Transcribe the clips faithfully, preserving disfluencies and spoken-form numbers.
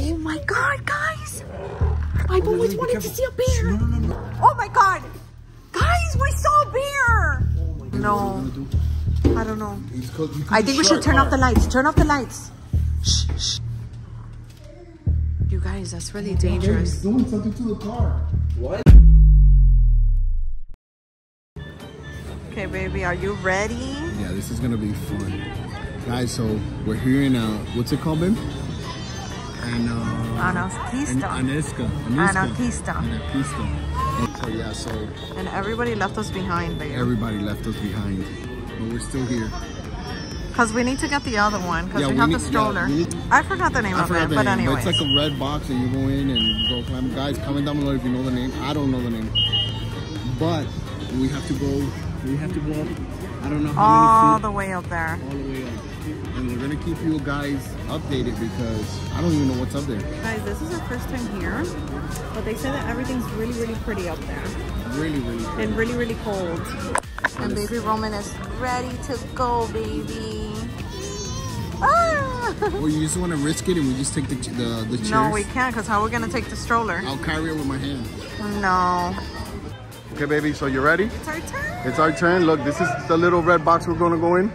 Oh my god, guys! I've oh, always no, wanted to see a bear! No, no, no, no. Oh my god! Guys, we saw a bear! Oh my god. No. I don't know. It's called, I think we should turn off the lights. Turn off the lights. Shh, shh. You guys, that's really dangerous. He's doing something to the car. What? Okay, baby, are you ready? Yeah, this is gonna be fun. Guys, so we're here in, uh, what's it called, babe? And, uh, Anastista. Anastista. Anastista. Anastista. So, yeah, so. And everybody left us behind, babe. Everybody left us behind. But we're still here. Because we need to get the other one, because yeah, we, we have need, the stroller. Yeah, I forgot the name I of it, but anyway. It's like a red box that you go in and go climb. Guys, comment down below if you know the name. I don't know the name. But we have to go, we have to go up, I don't know how All many feet, the way up there. All the way up. And we're going to keep you guys updated because I don't even know what's up there. Guys, this is our first time here, but they said that everything's really, really pretty up there. Really, really pretty. And really, really cold. And baby Roman is ready to go, baby. Ah! Well, you just want to risk it and we just take the the, the chairs? No, we can't, because how are we going to take the stroller? I'll carry it with my hand. No. Okay, baby, so you ready? It's our turn. It's our turn. Look, this is the little red box we're going to go in.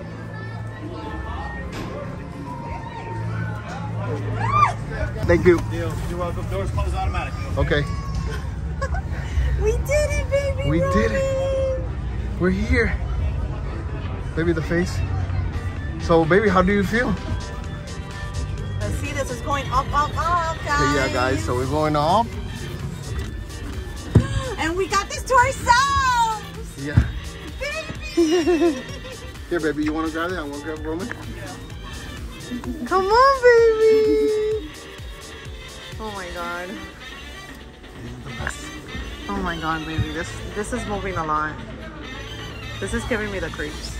Thank you. Deal. You're welcome. Doors close automatic. Okay. We did it, baby. We Roman. did it. We're here. Baby, the face. So, baby, how do you feel? Let's see, this is going up, up, up, guys. Okay, yeah, guys, so we're going up. And we got this to ourselves! Yeah. Baby! Here, baby, you want to grab it? I want to grab Roman? Yeah. Come on, baby! Oh, my God. Oh, my God, baby. This, this is moving a lot. This is giving me the creeps.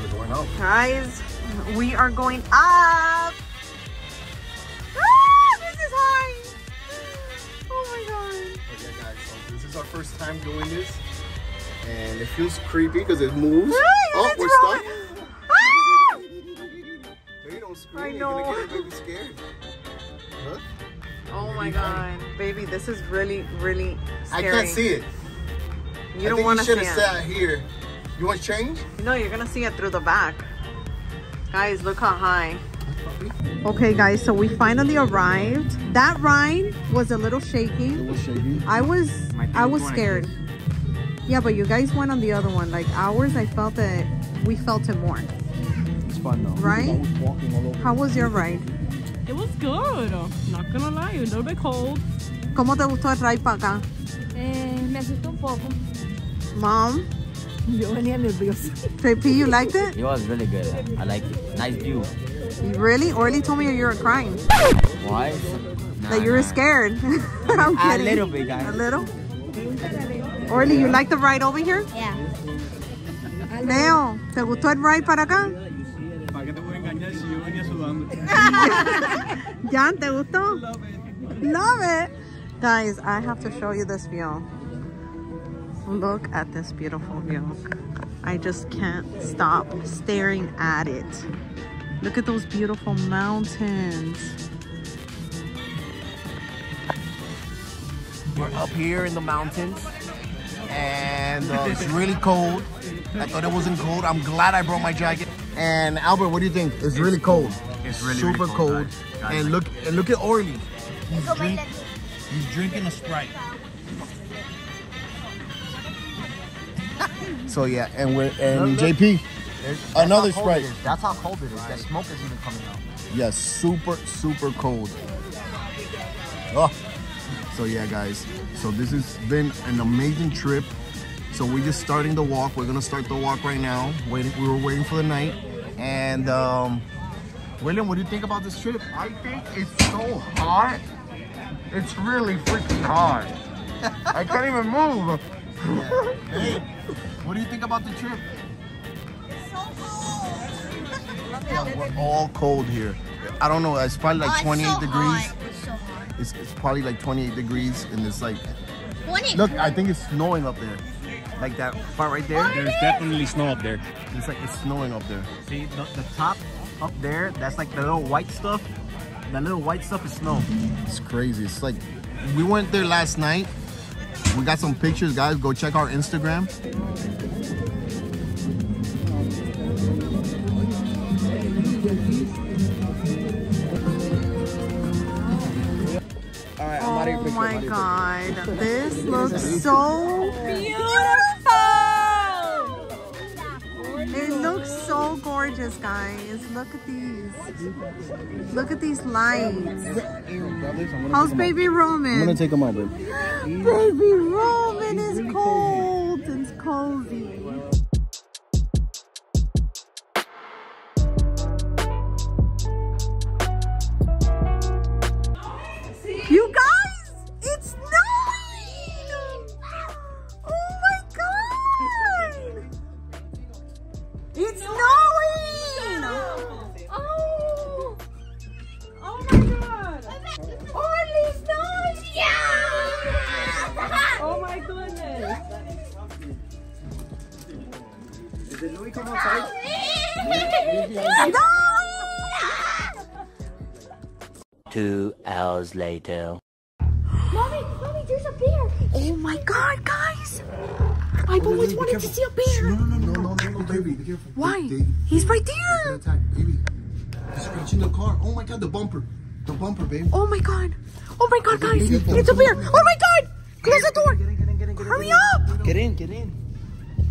We're going up. Guys, we are going up. Ah, this is high. Oh my god. Okay, guys, so this is our first time doing this. And it feels creepy because it moves. Hey, oh, we're stuck. Ah! Baby, don't scream. I know. You're gonna get baby scared. Huh? Oh my god. Funny. Baby, this is really, really scary. I can't see it. You I don't want to see it. You should have sat here. You want to change? No, you're gonna see it through the back. Guys, look how high. Okay, guys, so we finally arrived. That ride was a little shaky. It was shaky. I was, I was scared. Yeah, but you guys went on the other one. Like ours, I felt that we felt it more. It's fun though. Right? How was your ride? It was good. Not gonna lie, a little bit cold. ¿Cómo te gustó el ride para acá? Eh, me asustó un poco. Mom. J P, you liked it? It was really good. I liked it. Nice view. Really? Orly told me you were crying. Why? Nah, that you were nah. scared. I'm kidding. A little bit, guys. A little? Orly, you like the ride over here? Yeah. Leo, ¿te gustó el ride para acá? ¿Para qué te voy a engañar si yo venía sudando? Jan, ¿te gustó? Love it. Love it. Guys, I have to show you this view. Look at this beautiful view. I just can't stop staring at it. Look at those beautiful mountains. We're up here in the mountains and uh, it's really cold. I thought it wasn't cold. I'm glad I brought my jacket. And Albert, what do you think? It's, it's really cold. It's really, super really cold. cold. Guys, and look, and look at Orly. He's, drink, he's drinking a Sprite. So yeah, and we're and look, J P, another Sprite. That's how cold it is. Right. That smoke is even coming out. Yeah, super super cold. Oh. So yeah, guys. So this has been an amazing trip. So we're just starting the walk. We're gonna start the walk right now. Waiting, we were waiting for the night. And um, William, what do you think about this trip? I think it's so hot. It's really freaking hot. I can't even move. Yeah. Hey, what do you think about the trip? It's so cold. Yeah, we're all cold here. I don't know. It's probably like oh, twenty-eight it's so degrees. Hot. It's so hot. It's, it's probably like twenty-eight degrees, and it's like. twenty. Look, I think it's snowing up there. Like that part right there. There's definitely snow up there. It's like it's snowing up there. See the, the top up there, that's like the little white stuff. That little white stuff is snow. It's crazy. It's like, we went there last night. We got some pictures, guys. Go check our Instagram. Oh my god, this looks so beautiful! It looks so gorgeous, guys. Look at these. Look at these lights. How's baby Roman? I'm gonna take him out, babe. Baby Roman is cold. It's cozy. You guys! It's snowing! Oh! Oh my god! Orly snow! Yeah! Oh my goodness! Did Louis come outside? Two hours later. Mommy, mommy, there's a bear! Oh my god, guys! I've always no, no, wanted to see a bear! No, no, no, no, no, no, baby, be careful. Why? They, they, He's right there! Attack, baby. He's scratching the car. Oh my god, the bumper. The bumper, baby. Oh my god. Oh my god, guys. It's a, it's a bear. Oh my god! Close the door! Get in, get in, get in, get in. Hurry up! Get in, get in.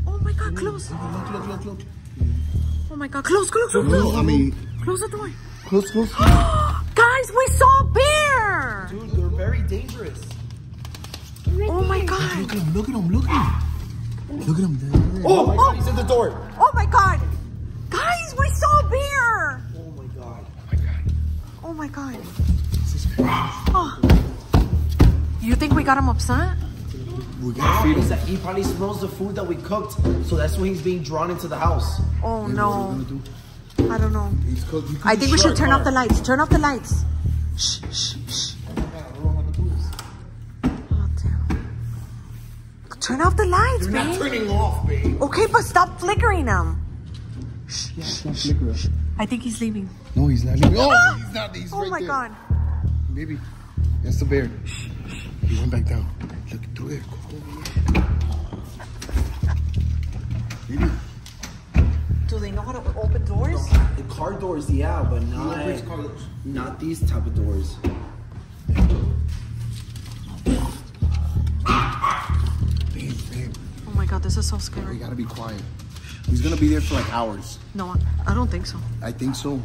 Oh my god, close. Look, look, look, look. Oh my god, close, close, close, close. No, I mean, close the door. Close, close. Guys, we saw a bear! Dude, they're very dangerous. They're oh my god. Look at him, look at him, look at him. Look at him. There. Oh, oh my god, he's at the door. Oh my god. Guys, we saw a bear. Oh my god. Oh my god. Oh my god. This is crazy. Oh. You think we got him upset? We got him. He, he probably smells the food that we cooked, so that's when he's being drawn into the house. Oh hey, no. Do? I don't know. He's cooked. He I think we should turn off the lights. Turn off the lights. Shh, shh, shh. Turn off the lights, babe. They're not turning off, babe. Okay, but stop flickering them. Shh, yeah, shh, don't flicker shh. I think he's leaving. No, he's not leaving. Oh, ah! he's not. He's oh right my there. God. Baby, that's the bear. He went back down. Look through there. Baby. Do they know how to open doors? The car doors, yeah, but not, car doors. Not these type of doors. God, this is so scary. We gotta be quiet. He's gonna be there for like hours. No, I don't think so. I think so.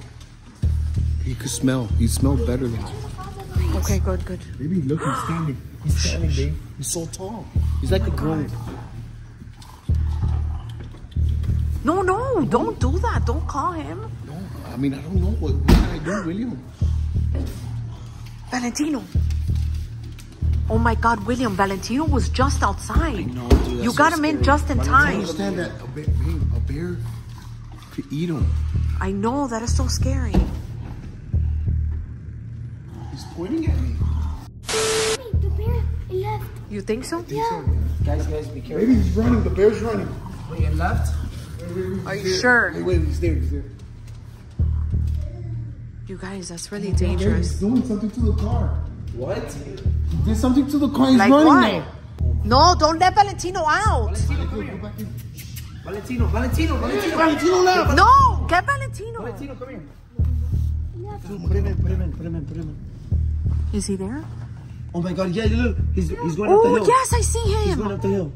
He could smell. He smelled better than us. Okay, good, good. Baby, look, he's standing. He's standing, babe. He's so tall. He's like oh a grown. No, no, don't do that. Don't call him. No, I mean, I don't know. What, what can I do, William? Valentino. Oh my god, William, Valentino was just outside. Know, dude, you got so him scary. in just in but time. I understand that a bear, a bear could eat him. I know, that is so scary. He's pointing at me. Wait, the bear left. You think so? Think yeah. So. Guys, guys, be careful. Maybe he's running, the bear's running. Wait, it left? Wait, wait, wait, Are you there. sure? Wait, wait, he's there, he's there. You guys, that's really oh, dangerous. He's doing something to the car. What? He did something to the car. He's like running. What? No, don't let Valentino out. Valentino, come here. Valentino, Valentino, Valentino, Valentino left. No, get Valentino. Valentino, come here. Put him in, put him in, put him in, put him in. Is he there? Oh my god, yeah, look. He's, he's going up the hill. Oh, yes, I see him. He's going up the hill.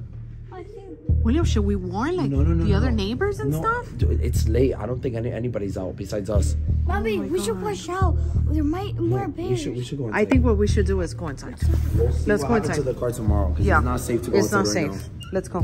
William, should we warn like no, no, no, the no. other neighbors and no. stuff? Dude, it's late. I don't think any, anybody's out besides us. Mommy, oh we God. should push out. There might no, more bears. We should, we should go inside. I think what we should do is go inside. We'll Let's go inside. To the car tomorrow, yeah, it's not safe to go. It's not right safe. Now. Let's go.